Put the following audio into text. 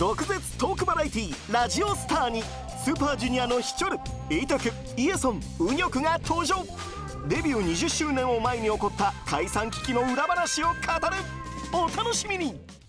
毒舌トークバラエティーラジオスターにスーパージュニアのヒチョル、イタク、イエソン、ウニョクが登場。デビュー20周年を前に起こった解散危機の裏話を語る。お楽しみに。